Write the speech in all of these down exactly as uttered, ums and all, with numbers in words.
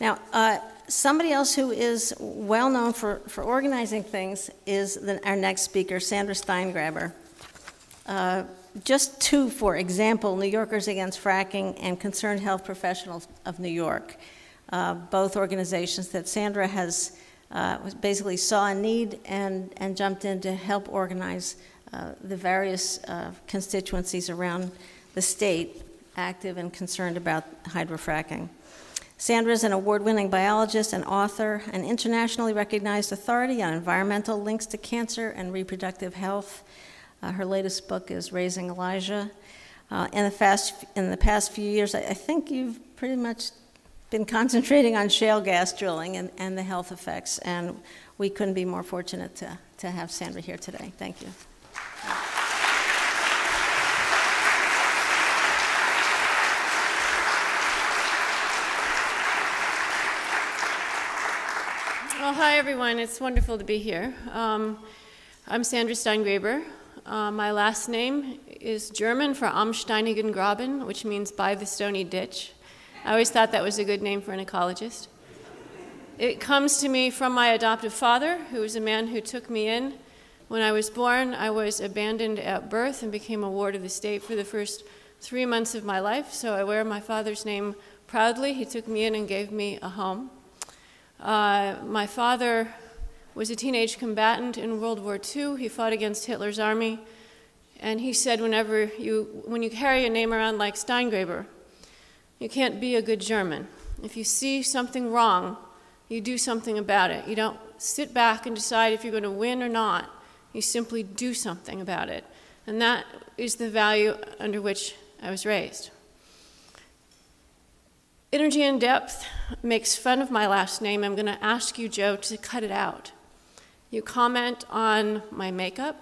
Now, uh, somebody else who is well known for, for organizing things is the, our next speaker, Sandra Steingraber. Uh, just two, for example, New Yorkers Against Fracking and Concerned Health Professionals of New York, uh, both organizations that Sandra has uh, basically saw a need and, and jumped in to help organize uh, the various uh, constituencies around the state active and concerned about hydrofracking. Sandra is an award-winning biologist and author, an internationally recognized authority on environmental links to cancer and reproductive health. Uh, her latest book is Raising Elijah. Uh, in, the fast, in the past few years, I, I think you've pretty much been concentrating on shale gas drilling and, and the health effects, and we couldn't be more fortunate to, to have Sandra here today. Thank you. Well, hi, everyone. It's wonderful to be here. Um, I'm Sandra Steingraber. Uh, my last name is German for Am Steinigen Graben, which means by the stony ditch. I always thought that was a good name for an ecologist. It comes to me from my adoptive father, who was a man who took me in. When I was born, I was abandoned at birth and became a ward of the state for the first three months of my life, so I wear my father's name proudly. He took me in and gave me a home. Uh, my father was a teenage combatant in World War Two. He fought against Hitler's army, and he said whenever you, when you carry a name around like Steingraber, you can't be a good German. If you see something wrong, you do something about it. You don't sit back and decide if you're going to win or not. You simply do something about it. And that is the value under which I was raised. Energy in Depth makes fun of my last name. I'm going to ask you, Joe, to cut it out. You comment on my makeup.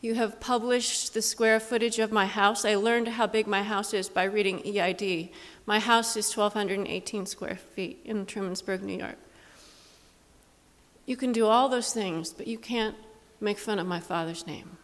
You have published the square footage of my house. I learned how big my house is by reading E I D. My house is one thousand two hundred eighteen square feet in Trumansburg, New York. You can do all those things, but you can't make fun of my father's name.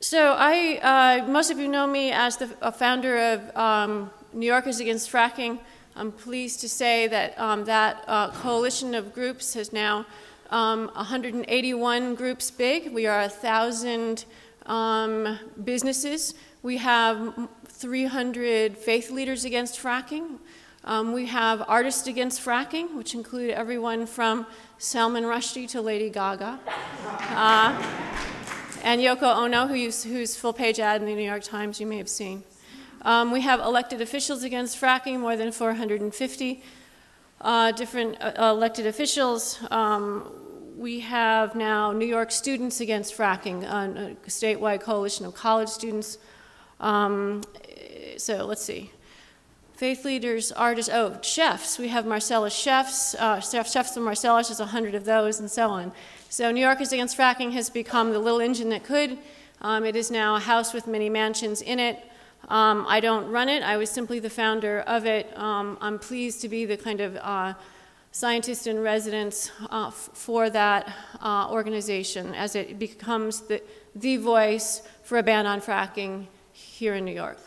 So I, uh, most of you know me as the uh, founder of um, New Yorkers Against Fracking. I'm pleased to say that um, that uh, coalition of groups is now um, one hundred eighty-one groups big. We are one thousand um, businesses. We have three hundred faith leaders against fracking. Um, we have artists against fracking, which include everyone from Salman Rushdie to Lady Gaga. Uh, And Yoko Ono, who you, whose full-page ad in the New York Times you may have seen. Um, we have elected officials against fracking, more than four hundred fifty uh, different uh, elected officials. Um, we have now New York students against fracking, uh, a statewide coalition of college students. Um, so let's see. Faith leaders, artists, oh, chefs. We have Marcellus chefs. Uh, chefs from Marcellus, there's one hundred of those, and so on. So New Yorkers Against Fracking has become the little engine that could. Um, it is now a house with many mansions in it. Um, I don't run it. I was simply the founder of it. Um, I'm pleased to be the kind of uh, scientist in residence uh, for that uh, organization as it becomes the, the voice for a ban on fracking here in New York.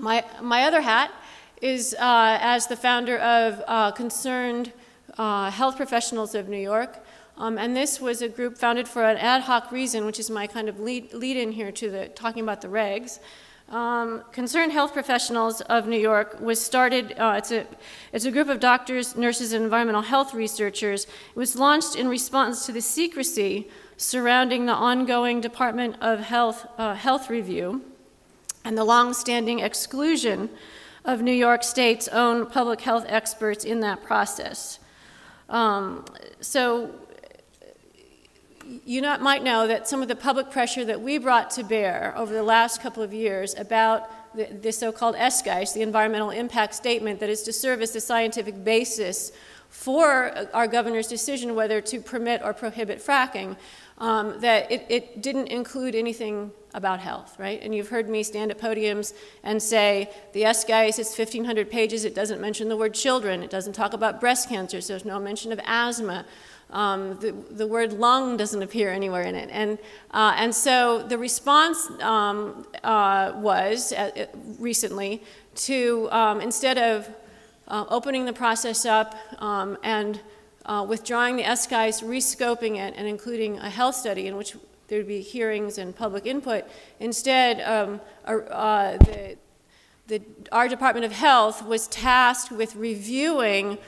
My, my other hat is uh, as the founder of uh, Concerned uh, Health Professionals of New York, um, and this was a group founded for an ad hoc reason, which is my kind of lead, lead in here to the, talking about the regs. Um, Concerned Health Professionals of New York was started, uh, it's, a, it's a group of doctors, nurses, and environmental health researchers. It was launched in response to the secrecy surrounding the ongoing Department of Health uh, health review, and the long-standing exclusion of New York State's own public health experts in that process. Um, so you not, might know that some of the public pressure that we brought to bear over the last couple of years about the, the so-called S G E I S, the Environmental Impact Statement, that is to serve as the scientific basis for our governor's decision whether to permit or prohibit fracking, um, that it, it didn't include anything about health, right? And you've heard me stand at podiums and say, the S G E I S is fifteen hundred pages, it doesn't mention the word children, it doesn't talk about breast cancer, so there's no mention of asthma. Um, the, the word lung doesn't appear anywhere in it. And, uh, and so the response um, uh, was, uh, recently, to um, instead of uh, opening the process up um, and uh, withdrawing the S G E I S, rescoping it and including a health study in which there would be hearings and public input. Instead, um, uh, uh, the, the, our Department of Health was tasked with reviewing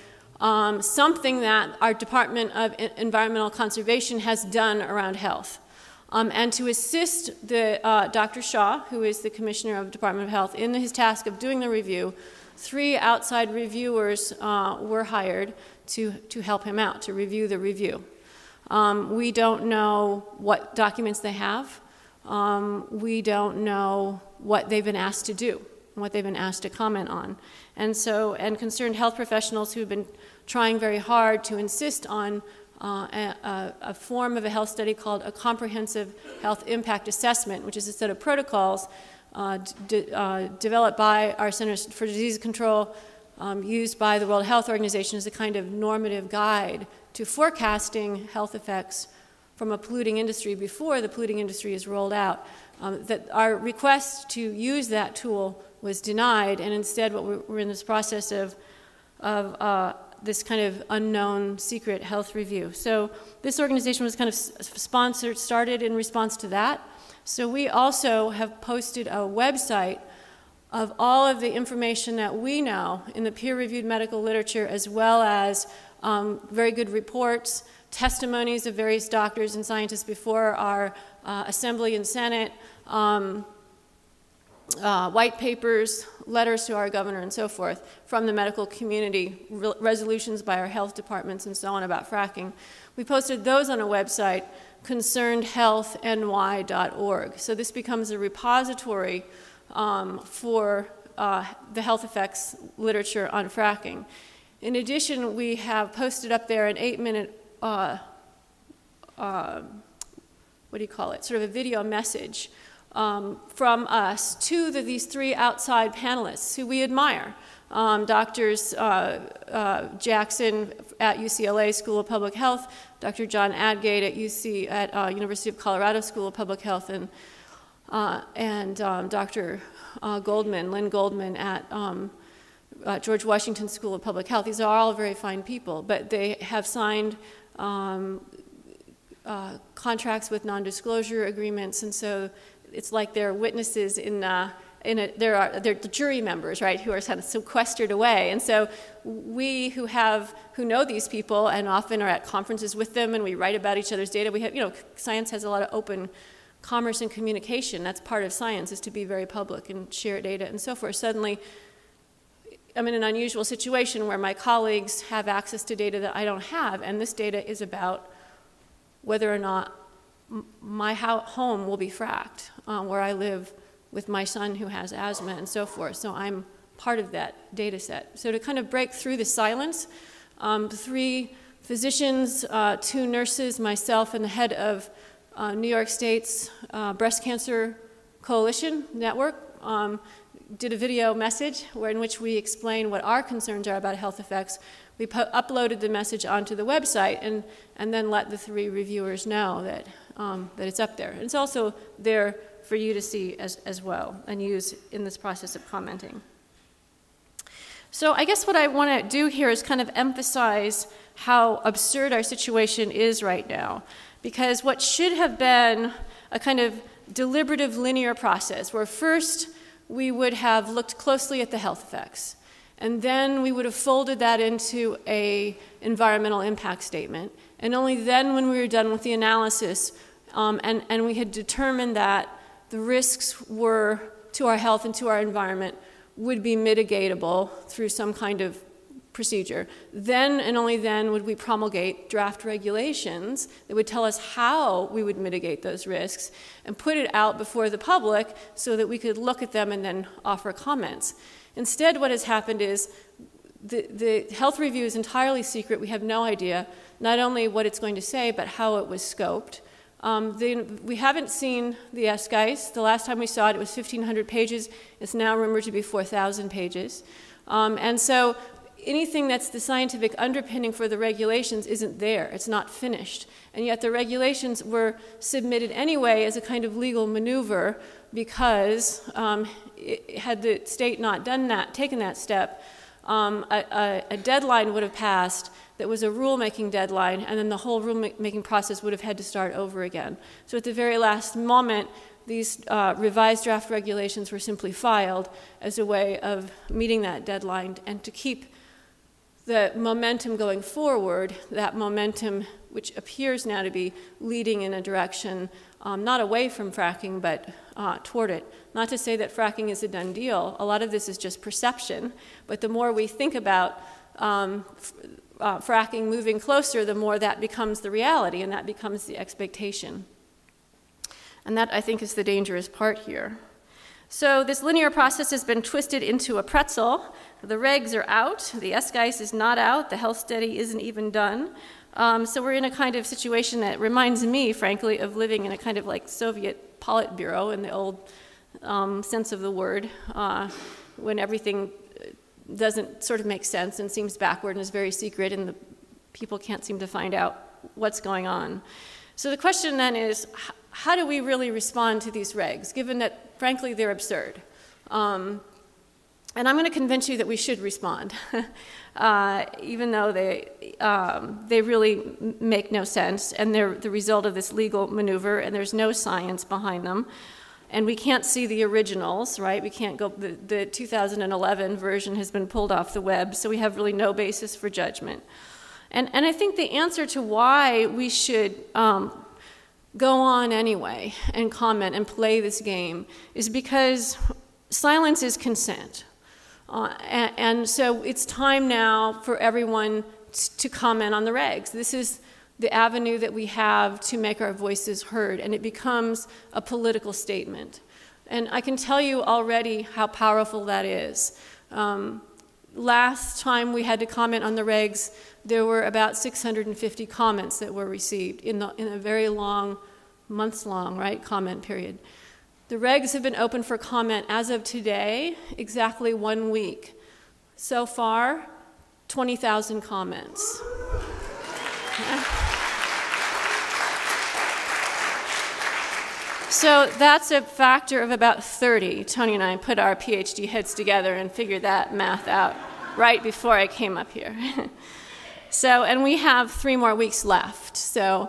um, something that our Department of Environmental Conservation has done around health. Um, and to assist the, uh, Doctor Shaw, who is the Commissioner of the Department of Health, in his task of doing the review, three outside reviewers uh, were hired to, to help him out, to review the review. Um, we don't know what documents they have. Um, we don't know what they've been asked to do, what they've been asked to comment on. And so, and concerned health professionals who've been trying very hard to insist on uh, a, a form of a health study called a comprehensive health impact assessment, which is a set of protocols uh, de uh, developed by our Centers for Disease Control, um, used by the World Health Organization as a kind of normative guide to forecasting health effects from a polluting industry before the polluting industry is rolled out. Um, that our request to use that tool was denied, and instead what we're, we're in this process of, of uh, this kind of unknown secret health review. So this organization was kind of sponsored, started in response to that. So we also have posted a website of all of the information that we know in the peer-reviewed medical literature, as well as Um, very good reports, testimonies of various doctors and scientists before our uh, Assembly and Senate, um, uh, white papers, letters to our governor and so forth from the medical community, re resolutions by our health departments and so on about fracking. We posted those on a website, concerned health n y dot org. So this becomes a repository um, for uh, the health effects literature on fracking. In addition, we have posted up there an eight-minute, uh, uh, what do you call it, sort of a video message um, from us to the, these three outside panelists who we admire, um, Doctors uh, uh, Jackson at U C L A School of Public Health, Doctor John Adgate at, U C, at uh, University of Colorado School of Public Health, and, uh, and um, Doctor Uh, Goldman, Lynn Goldman at um, Uh, George Washington School of Public Health. These are all very fine people, but they have signed um, uh, contracts with non-disclosure agreements, and so it's like they're witnesses in, uh, in a, there are, they're the jury members, right, who are kind of sequestered away. And so we who have, who know these people and often are at conferences with them and we write about each other's data, we have, you know, science has a lot of open commerce and communication. That's part of science, is to be very public and share data and so forth. Suddenly, I'm in an unusual situation where my colleagues have access to data that I don't have, and this data is about whether or not my home will be fracked, um, where I live with my son who has asthma and so forth. So I'm part of that data set. So to kind of break through the silence, um, three physicians, uh, two nurses, myself, and the head of uh, New York State's uh, Breast Cancer Coalition Network, um, did a video message where, in which we explain what our concerns are about health effects. We uploaded the message onto the website and, and then let the three reviewers know that, um, that it's up there. And it's also there for you to see as, as well and use in this process of commenting. So I guess what I want to do here is kind of emphasize how absurd our situation is right now, because what should have been a kind of deliberative linear process where first we would have looked closely at the health effects, and then we would have folded that into an environmental impact statement, and only then when we were done with the analysis um, and, and we had determined that the risks were to our health and to our environment would be mitigatable through some kind of procedure, then and only then would we promulgate draft regulations that would tell us how we would mitigate those risks and put it out before the public so that we could look at them and then offer comments. Instead, what has happened is the, the health review is entirely secret. We have no idea not only what it's going to say, but how it was scoped, Um, the, we haven't seen the S G E I S. The last time we saw it, it was fifteen hundred pages. It's now rumored to be four thousand pages. Um, and so anything that's the scientific underpinning for the regulations isn't there. It's not finished. And yet the regulations were submitted anyway as a kind of legal maneuver because um, it, had the state not done that, taken that step, um, a, a, a deadline would have passed that was a rulemaking deadline, and then the whole rulemaking process would have had to start over again. So at the very last moment, these uh, revised draft regulations were simply filed as a way of meeting that deadline and to keep the momentum going forward, that momentum which appears now to be leading in a direction um, not away from fracking but uh, toward it. Not to say that fracking is a done deal. A lot of this is just perception, but the more we think about um, Uh, fracking moving closer, the more that becomes the reality and that becomes the expectation. And that, I think, is the dangerous part here. So this linear process has been twisted into a pretzel. The regs are out. The S G E I S is not out. The health study isn't even done. Um, so we're in a kind of situation that reminds me, frankly, of living in a kind of like Soviet Politburo in the old um, sense of the word, uh, when everything doesn't sort of make sense and seems backward and is very secret, and the people can't seem to find out what's going on. So the question then is, how do we really respond to these regs, given that, frankly, they're absurd? Um, and I'm going to convince you that we should respond, uh, even though they, um, they really make no sense, and they're the result of this legal maneuver, and there's no science behind them. And we can't see the originals, right? We can't go, the, the two thousand eleven version has been pulled off the web, so we have really no basis for judgment. And, and I think the answer to why we should um, go on anyway and comment and play this game is because silence is consent. Uh, and, and so it's time now for everyone to comment on the regs. This is the avenue that we have to make our voices heard, and it becomes a political statement. And I can tell you already how powerful that is. Um, last time we had to comment on the regs, there were about six hundred fifty comments that were received in, the, in a very long, months-long, right, comment period. The regs have been open for comment as of today, exactly one week. So far, twenty thousand comments. So that's a factor of about thirty. Tony and I put our PhD heads together and figured that math out right before I came up here. So, and we have three more weeks left. So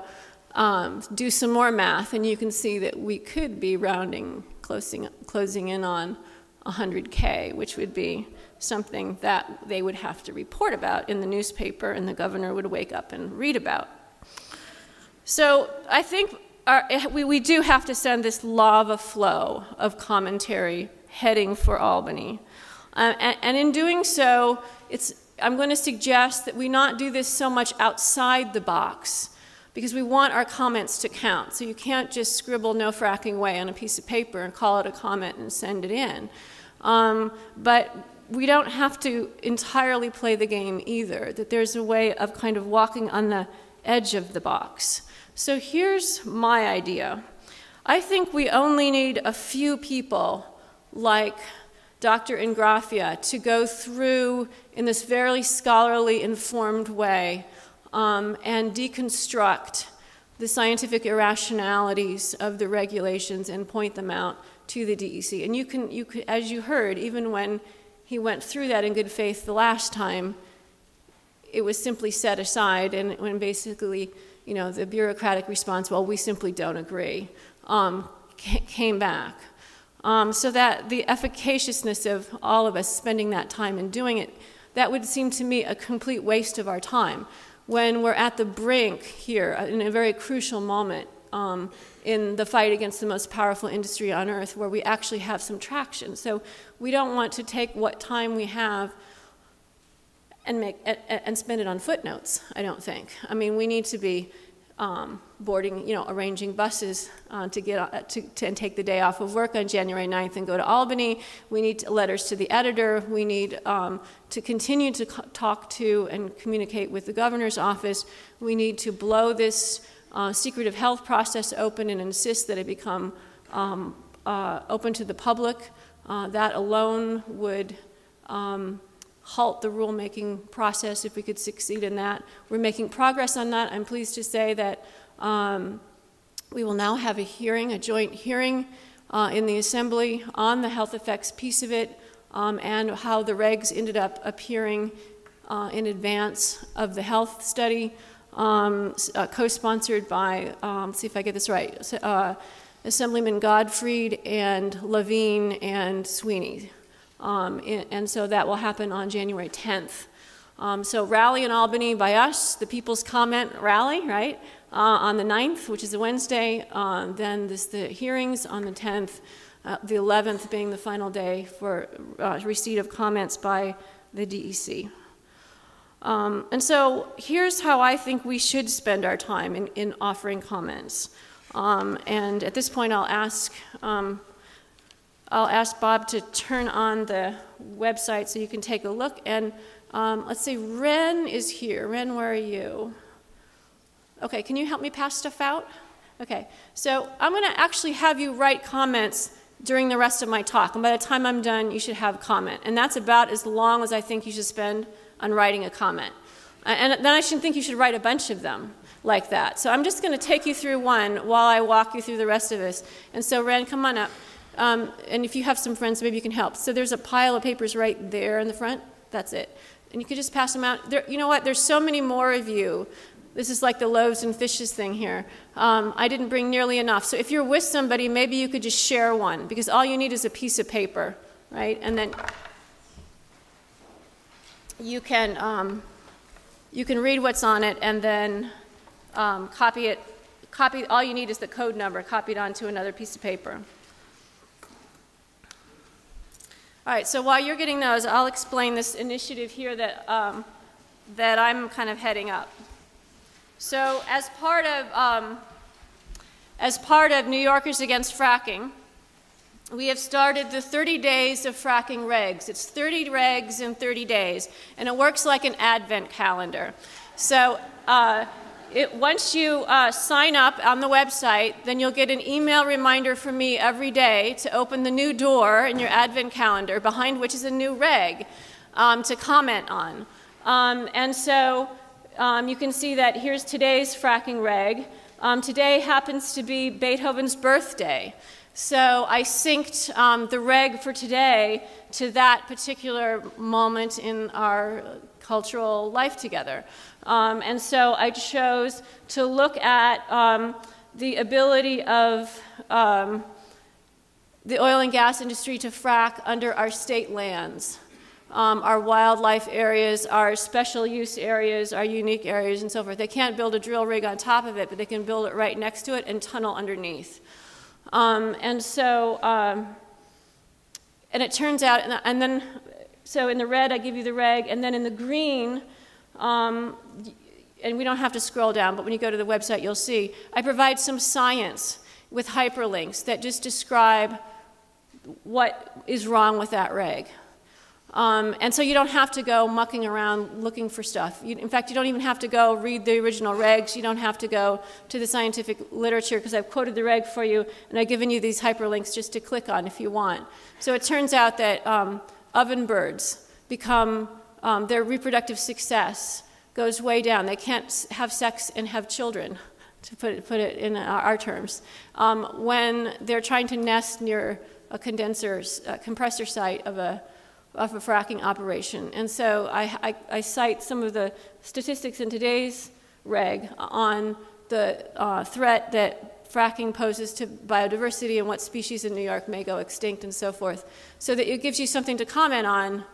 um, do some more math, and you can see that we could be rounding, closing, closing in on one hundred K, which would be something that they would have to report about in the newspaper, and the governor would wake up and read about. So I think our, we, we do have to send this lava flow of commentary heading for Albany. Uh, and, and in doing so, it's, I'm going to suggest that we not do this so much outside the box, because we want our comments to count. So you can't just scribble "no fracking way" on a piece of paper and call it a comment and send it in. Um, but we don't have to entirely play the game either, that there's a way of kind of walking on the edge of the box. So here's my idea. I think we only need a few people like Doctor Ingraffea to go through in this very scholarly, informed way Um, and deconstruct the scientific irrationalities of the regulations and point them out to the D E C. And you can, you could, as you heard, even when he went through that in good faith the last time, it was simply set aside, and when basically, you know, the bureaucratic response, "Well, we simply don't agree," um, came back. Um, so that the efficaciousness of all of us spending that time and doing it, that would seem to me a complete waste of our time, when we're at the brink here, in a very crucial moment um, in the fight against the most powerful industry on earth, where we actually have some traction. So we don't want to take what time we have and, make, and spend it on footnotes, I don't think. I mean, we need to be um, boarding, you know, arranging buses uh, to get uh, to, to and take the day off of work on January ninth and go to Albany. We need letters to the editor. We need um, to continue to co talk to and communicate with the governor's office. We need to blow this uh, secretive health process open and insist that it become um, uh, open to the public. Uh, that alone would um, halt the rulemaking process if we could succeed in that. We're making progress on that. I'm pleased to say that um, we will now have a hearing, a joint hearing uh, in the Assembly on the health effects piece of it um, and how the regs ended up appearing uh, in advance of the health study, um, uh, co-sponsored by, um, see if I get this right, uh, Assemblyman Gottfried and Levine and Sweeney. Um, and, and so that will happen on January tenth. Um, so rally in Albany by us, the People's Comment Rally, right, uh, on the ninth, which is a Wednesday. Uh, then this, the hearings on the tenth, uh, the eleventh being the final day for uh, receipt of comments by the D E C. Um, and so here's how I think we should spend our time in, in offering comments. Um, and at this point, I'll ask... Um, I'll ask Bob to turn on the website so you can take a look. And um, let's see, Ren is here. Ren, where are you? Okay, can you help me pass stuff out? Okay, so I'm going to actually have you write comments during the rest of my talk. And by the time I'm done, you should have a comment. And that's about as long as I think you should spend on writing a comment. And then I shouldn't think you should write a bunch of them like that. So I'm just going to take you through one while I walk you through the rest of this. And so, Ren, come on up. Um, and if you have some friends, maybe you can help. So there's a pile of papers right there in the front. That's it. And you can just pass them out. There, you know what? There's so many more of you. This is like the loaves and fishes thing here. Um, I didn't bring nearly enough. So if you're with somebody, maybe you could just share one, because all you need is a piece of paper, right? And then you can, um, you can read what's on it and then um, copy it. Copy, all you need is the code number copied onto another piece of paper. All right, so while you're getting those, I'll explain this initiative here that, um, that I'm kind of heading up. So as part of, um, as part of New Yorkers Against Fracking, we have started the thirty days of fracking regs. It's thirty regs in thirty days, and it works like an advent calendar. So uh, it, once you uh, sign up on the website, then you'll get an email reminder from me every day to open the new door in your advent calendar, behind which is a new reg um, to comment on. Um, and so um, you can see that here's today's fracking reg. Um, today happens to be Beethoven's birthday. So I synced um, the reg for today to that particular moment in our cultural life together. Um, and so I chose to look at um, the ability of um, the oil and gas industry to frack under our state lands, um, our wildlife areas, our special use areas, our unique areas, and so forth. They can't build a drill rig on top of it, but they can build it right next to it and tunnel underneath. Um, and so, um, and it turns out, and, and then, so in the red I give you the reg, and then in the green, um, and we don't have to scroll down, but when you go to the website you'll see, I provide some science with hyperlinks that just describe what is wrong with that reg. Um, and so you don't have to go mucking around looking for stuff. You, in fact, you don't even have to go read the original regs. You don't have to go to the scientific literature, because I've quoted the reg for you, and I've given you these hyperlinks just to click on if you want. So it turns out that um, ovenbirds become, um, their reproductive success goes way down. They can't have sex and have children, to put it, put it in our terms, um, when they're trying to nest near a condenser, a compressor site of a of a fracking operation. And so I, I, I cite some of the statistics in today's reg on the uh, threat that fracking poses to biodiversity and what species in New York may go extinct and so forth, so that it gives you something to comment on,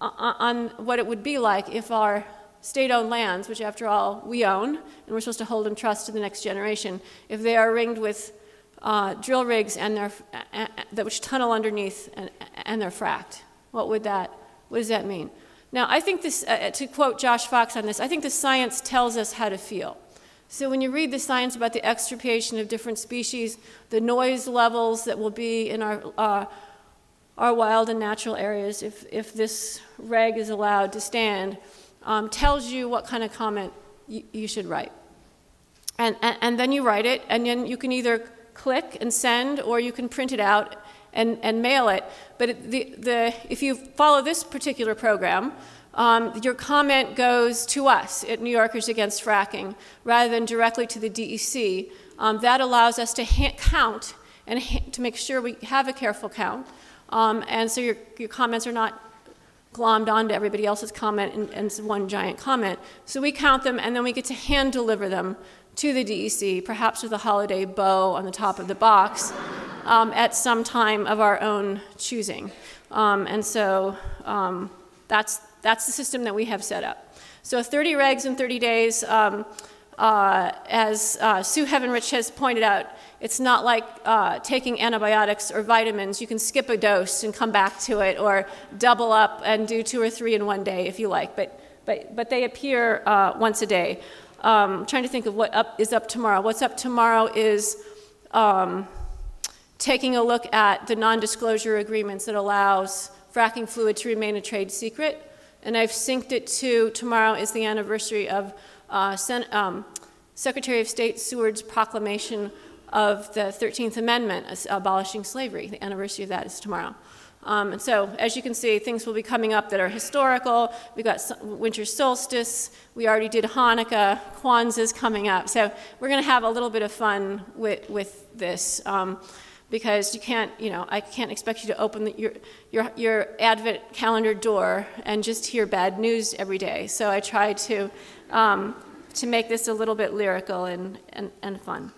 on what it would be like if our state-owned lands, which after all we own, and we're supposed to hold in trust to the next generation, if they are ringed with uh, drill rigs and they're, uh, uh, which tunnel underneath and, and they're fracked. What would that, what does that mean? Now, I think this, uh, to quote Josh Fox on this, I think the science tells us how to feel. So when you read the science about the extirpation of different species, the noise levels that will be in our, uh, our wild and natural areas, if, if this reg is allowed to stand, um, tells you what kind of comment you, you should write. and, and, and then you write it, and then you can either click and send, or you can print it out and, and mail it. But it, the, the, if you follow this particular program, um, your comment goes to us at New Yorkers Against Fracking rather than directly to the D E C. Um, that allows us to ha count and ha to make sure we have a careful count. Um, and so your, your comments are not glommed onto everybody else's comment and, and one giant comment. So we count them, and then we get to hand deliver them to the D E C, perhaps with a holiday bow on the top of the box, um, at some time of our own choosing. Um, and so um, that's, that's the system that we have set up. So thirty regs in thirty days. Um, Uh, as uh, Sue Heavenrich has pointed out, it's not like uh, taking antibiotics or vitamins. You can skip a dose and come back to it, or double up and do two or three in one day if you like. But, but, but they appear uh, once a day. Um, I'm trying to think of what up, is up tomorrow. What's up tomorrow is um, taking a look at the non-disclosure agreements that allows fracking fluid to remain a trade secret. And I've synced it to tomorrow is the anniversary of Uh, Sen um, Secretary of State Seward's proclamation of the thirteenth Amendment, abolishing slavery. The anniversary of that is tomorrow. Um, and so, as you can see, things will be coming up that are historical. We've got winter solstice. We already did Hanukkah. Kwanzaa's coming up. So we're going to have a little bit of fun with, with this, um, because you can't, you know, I can't expect you to open the, your, your, your Advent calendar door and just hear bad news every day. So I try to Um, to make this a little bit lyrical and, and, and fun.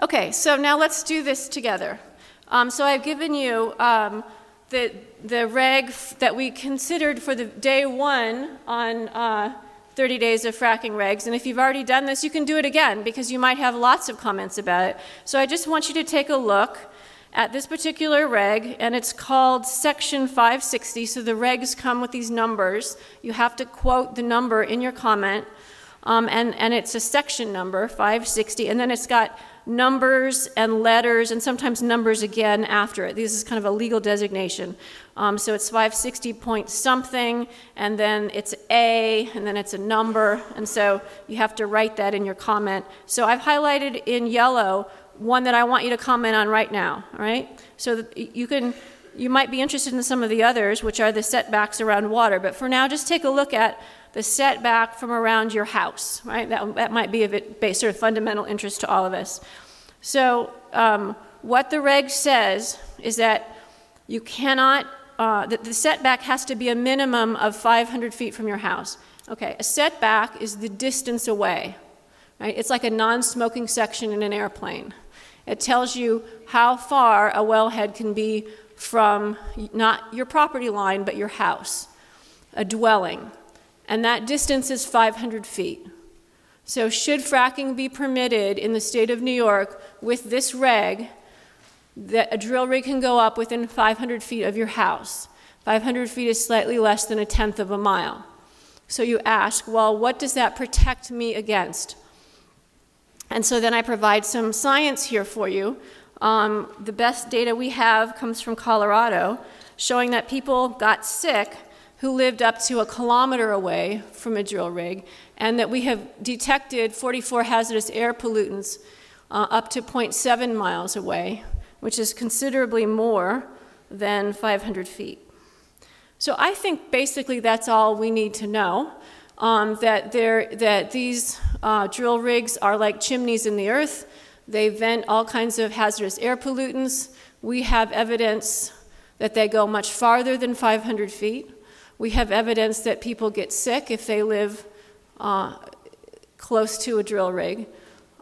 Okay, so now let's do this together. Um, so I've given you um, the, the reg that we considered for the day one on uh, thirty days of fracking regs, and if you've already done this, you can do it again because you might have lots of comments about it. So I just want you to take a look at this particular reg, and it's called Section five sixty, so the regs come with these numbers. You have to quote the number in your comment, um, and, and it's a section number, five sixty, and then it's got numbers and letters and sometimes numbers again after it. This is kind of a legal designation. Um, so it's five sixty point something, and then it's A, and then it's a number, and so you have to write that in your comment. So I've highlighted in yellow one that I want you to comment on right now, all right? So that you can, you might be interested in some of the others, which are the setbacks around water, but for now, just take a look at the setback from around your house, right? That, that might be of it, sort of fundamental interest to all of us. So um, what the reg says is that you cannot, uh, that the setback has to be a minimum of five hundred feet from your house. Okay, a setback is the distance away, right? It's like a non-smoking section in an airplane. It tells you how far a wellhead can be from not your property line, but your house, a dwelling. And that distance is five hundred feet. So should fracking be permitted in the state of New York with this reg, that a drill rig can go up within five hundred feet of your house. five hundred feet is slightly less than a tenth of a mile. So you ask, well, what does that protect me against? And so then I provide some science here for you. Um, the best data we have comes from Colorado, showing that people got sick who lived up to a kilometer away from a drill rig, and that we have detected forty-four hazardous air pollutants uh, up to zero point seven miles away, which is considerably more than five hundred feet. So I think basically that's all we need to know. Um, that, that these uh, drill rigs are like chimneys in the earth. They vent all kinds of hazardous air pollutants. We have evidence that they go much farther than five hundred feet. We have evidence that people get sick if they live uh, close to a drill rig.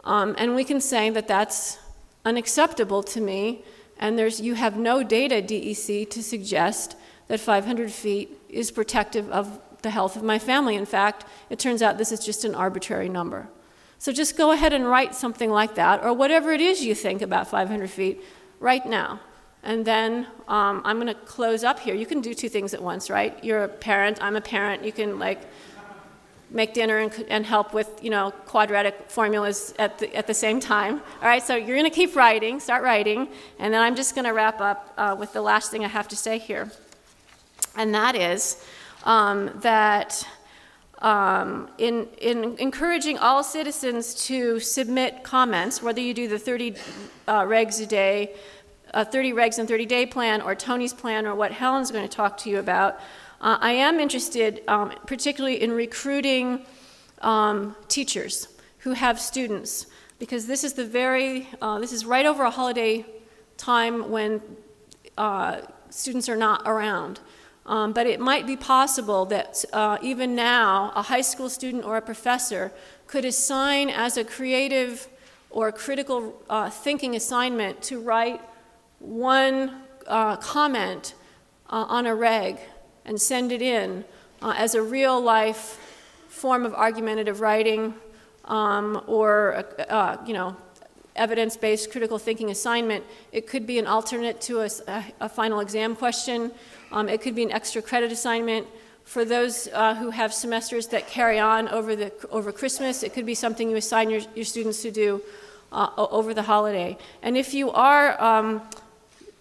Um, and we can say that that's unacceptable to me, and there's, you have no data, D E C, to suggest that five hundred feet is protective of the health of my family. In fact, it turns out this is just an arbitrary number. So just go ahead and write something like that, or whatever it is you think about five hundred feet right now. And then um, I'm going to close up here. You can do two things at once, right? You're a parent, I'm a parent. You can like make dinner and, and help with, you know, quadratic formulas at the, at the same time. All right, so you're going to keep writing, start writing, and then I'm just going to wrap up uh, with the last thing I have to say here. And that is, Um, that um, in, in encouraging all citizens to submit comments, whether you do the thirty uh, regs a day, uh, thirty regs and thirty day plan, or Tony's plan, or what Helen's going to talk to you about. Uh, I am interested um, particularly in recruiting um, teachers who have students, because this is the very, uh, this is right over a holiday time when uh, students are not around. Um, but it might be possible that uh, even now a high school student or a professor could assign as a creative or critical uh, thinking assignment to write one uh, comment uh, on a reg and send it in uh, as a real life form of argumentative writing um, or uh, you know, evidence-based critical thinking assignment. It could be an alternate to a, a final exam question. Um, it could be an extra credit assignment. For those uh, who have semesters that carry on over, the, over Christmas, it could be something you assign your, your students to do uh, over the holiday. And if you are, um,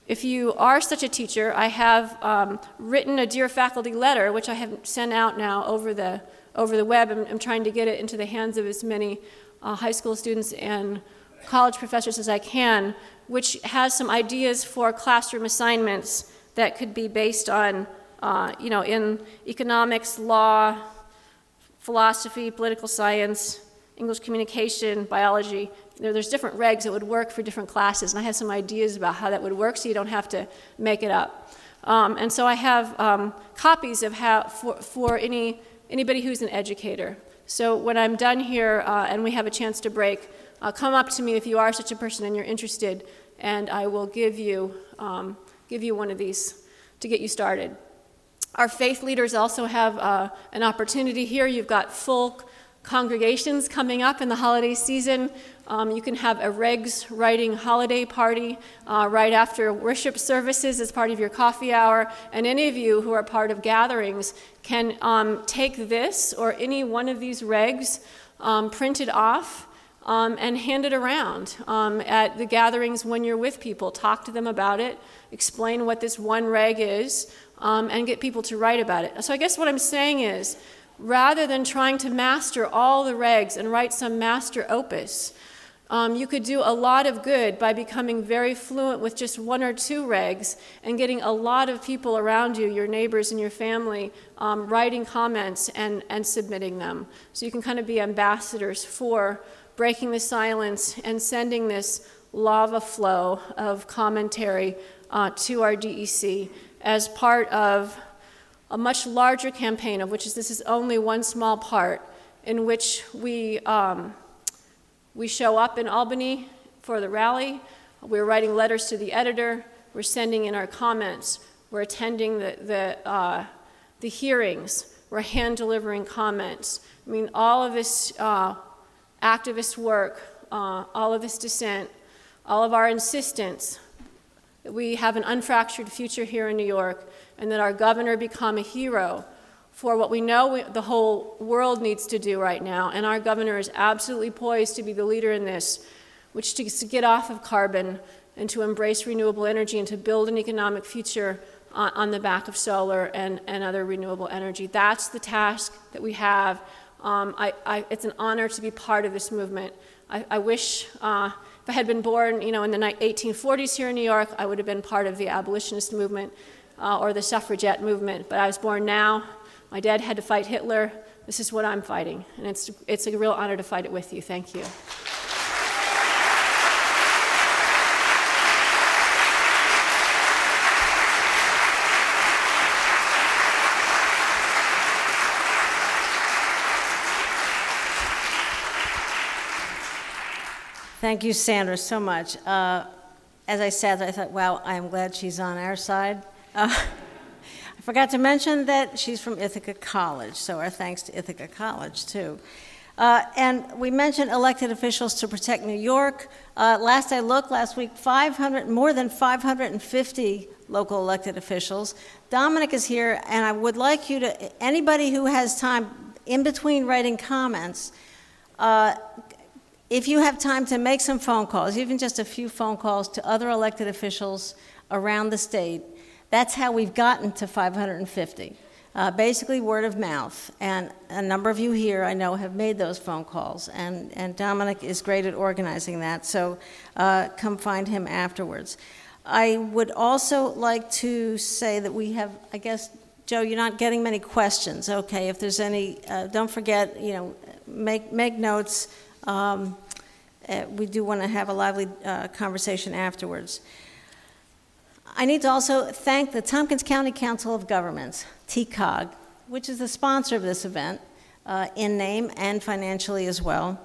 if you are such a teacher, I have um, written a Dear Faculty letter, which I have sent out now over the, over the web. I'm, I'm trying to get it into the hands of as many uh, high school students and college professors as I can, which has some ideas for classroom assignments that could be based on, uh, you know, in economics, law, philosophy, political science, English communication, biology. There, there's different regs that would work for different classes, and I have some ideas about how that would work so you don't have to make it up. Um, and so I have um, copies of how, for, for any, anybody who's an educator. So when I'm done here uh, and we have a chance to break, Uh, come up to me if you are such a person and you're interested, and I will give you, um, give you one of these to get you started. Our faith leaders also have uh, an opportunity here. You've got full congregations coming up in the holiday season. Um, you can have a regs writing holiday party uh, right after worship services as part of your coffee hour, and any of you who are part of gatherings can um, take this or any one of these regs um, printed off Um, and hand it around um, at the gatherings when you're with people. Talk to them about it, explain what this one reg is, um, and get people to write about it. So I guess what I'm saying is, rather than trying to master all the regs and write some master opus, um, you could do a lot of good by becoming very fluent with just one or two regs and getting a lot of people around you, your neighbors and your family, um, writing comments and, and submitting them. So you can kind of be ambassadors for breaking the silence and sending this lava flow of commentary uh, to our D E C as part of a much larger campaign, of which is, this is only one small part, in which we, um, we show up in Albany for the rally. We're writing letters to the editor. We're sending in our comments. We're attending the, the, uh, the hearings. We're hand-delivering comments. I mean, all of this uh, activist work, uh, all of this dissent, all of our insistence that we have an unfractured future here in New York, and that our governor become a hero for what we know we, the whole world needs to do right now. And our governor is absolutely poised to be the leader in this, which is to get off of carbon and to embrace renewable energy and to build an economic future uh, on the back of solar and, and other renewable energy. That's the task that we have. Um, I, I, it's an honor to be part of this movement. I, I wish uh, if I had been born, you know, in the eighteen forties here in New York, I would have been part of the abolitionist movement uh, or the suffragette movement. But I was born now. My dad had to fight Hitler. This is what I'm fighting, and it's it's a real honor to fight it with you. Thank you. Thank you, Sandra, so much. Uh, as I said, I thought, wow, I'm glad she's on our side. Uh, I forgot to mention that she's from Ithaca College, so our thanks to Ithaca College, too. Uh, and we mentioned elected officials to protect New York. Uh, last I looked, last week, five hundred, more than five hundred fifty local elected officials. Dominic is here, and I would like you to, anybody who has time in between writing comments, uh, if you have time to make some phone calls, even just a few phone calls to other elected officials around the state, that's how we've gotten to five hundred fifty. Uh, basically word of mouth, and a number of you here I know have made those phone calls, and, and Dominic is great at organizing that, so uh, come find him afterwards. I would also like to say that we have, I guess, Joe, you're not getting many questions, okay, if there's any, uh, don't forget, you know, make, make notes. Um, uh, we do want to have a lively uh, conversation afterwards. I need to also thank the Tompkins County Council of Governments, T C O G, which is the sponsor of this event, uh, in name and financially as well.